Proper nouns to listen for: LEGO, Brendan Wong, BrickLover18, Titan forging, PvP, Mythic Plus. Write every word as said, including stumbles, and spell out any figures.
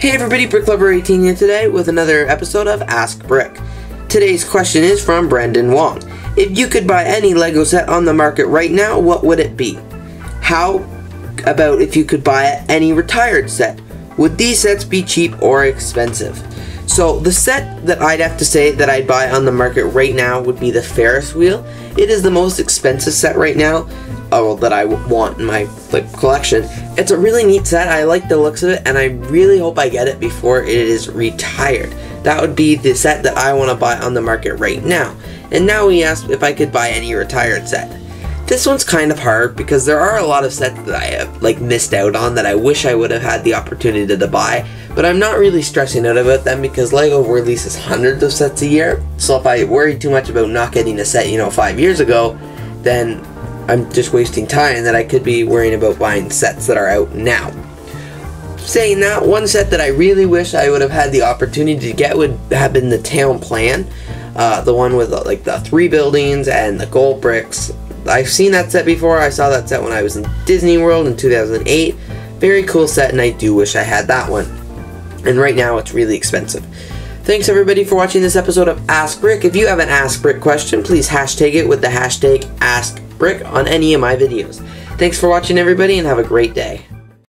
Hey everybody, BrickLover eighteen here today with another episode of Ask Brick. Today's question is from Brendan Wong. If you could buy any LEGO set on the market right now, what would it be? How about if you could buy any retired set? Would these sets be cheap or expensive? So the set that I'd have to say that I'd buy on the market right now would be the Ferris wheel. It is the most expensive set right now uh, that I want in my like, collection. It's a really neat set. I like the looks of it, and I really hope I get it before it is retired. That would be the set that I want to buy on the market right now. And now he asked if I could buy any retired set. This one's kind of hard because there are a lot of sets that I have like missed out on that I wish I would have had the opportunity to buy, but I'm not really stressing out about them because LEGO releases hundreds of sets a year. So if I worry too much about not getting a set, you know, five years ago, then I'm just wasting time that I could be worrying about buying sets that are out now. Saying that, one set that I really wish I would have had the opportunity to get would have been the Town Plan, uh, the one with like the three buildings and the gold bricks. I've seen that set before. I saw that set when I was in Disney World in two thousand eight. Very cool set, and I do wish I had that one. And right now it's really expensive. Thanks everybody for watching this episode of Ask Brick. If you have an Ask Brick question, please hashtag it with the hashtag Ask Brick on any of my videos. Thanks for watching everybody, and have a great day.